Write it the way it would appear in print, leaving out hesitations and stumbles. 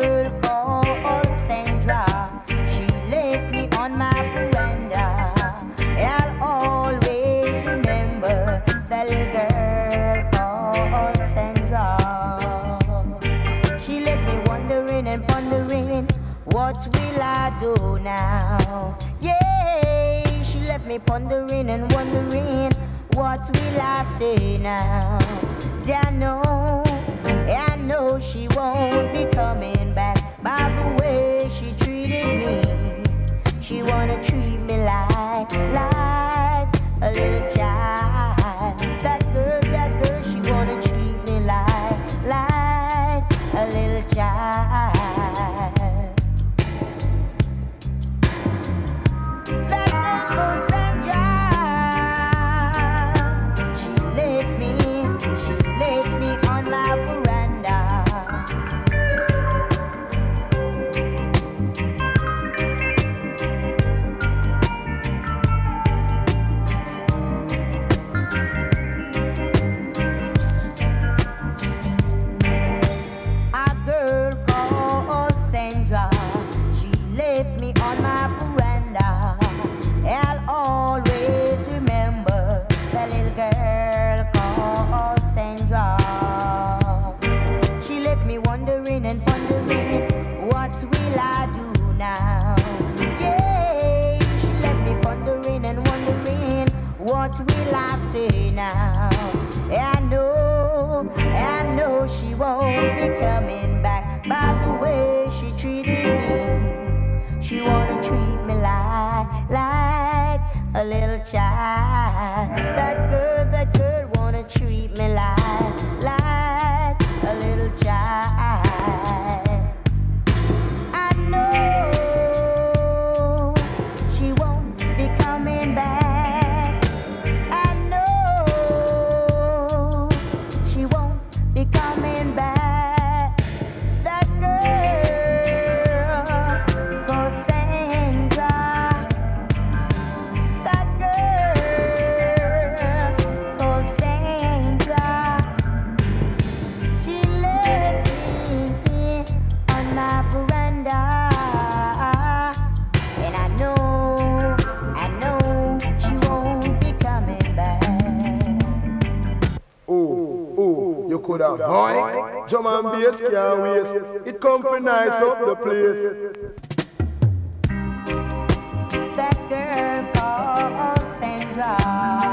girl called Sandra. She left me on my veranda. I'll always remember the little girl called Sandra. She left me wondering and pondering, what will I do now? Yeah, she left me pondering and wondering, what will I say now? I know she won't be coming back. By the way she treated me, she wanna treat me like a little child. That girl, she wanna treat me like a little child. That girl goes Sandra. She left me on my veranda. A girl called Sandra, she left me on my veranda. I'll always remember the little girl called Sandra. She left me wondering and pondering, what will I do now? Yeah, she left me pondering and wondering, what will I say now? I know she won't be coming back. By the way she treated me, she wanna treat me like a little child. That girl wanna treat me like a little child. I know she won't be coming back. I know she won't be coming back. That girl called Sandra. That girl called Sandra. She left me on my veranda. And I know she won't be coming back. Oh, you could have boy, drum and bass can't waste. It come for nice up the place. That girl called Sandra.